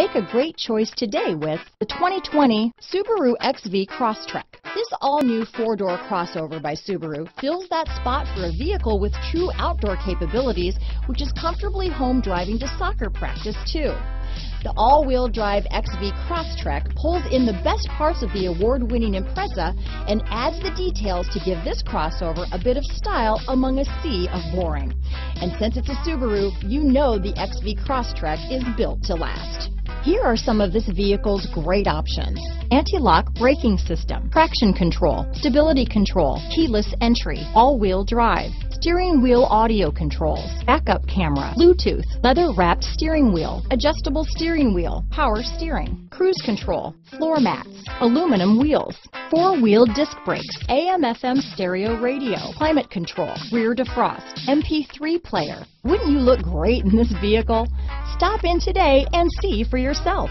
Make a great choice today with the 2020 Subaru XV Crosstrek. This all-new four-door crossover by Subaru fills that spot for a vehicle with true outdoor capabilities, which is comfortably home driving to soccer practice too. The all-wheel drive XV Crosstrek pulls in the best parts of the award-winning Impreza and adds the details to give this crossover a bit of style among a sea of boring. And since it's a Subaru, you know the XV Crosstrek is built to last. Here are some of this vehicle's great options: anti-lock braking system, traction control, stability control, keyless entry, all-wheel drive, steering wheel audio controls, backup camera, Bluetooth, leather-wrapped steering wheel, adjustable steering wheel, power steering, cruise control, floor mats, aluminum wheels, four-wheel disc brakes, AM/FM stereo radio, climate control, rear defrost, MP3 player. Wouldn't you look great in this vehicle? Stop in today and see for yourself.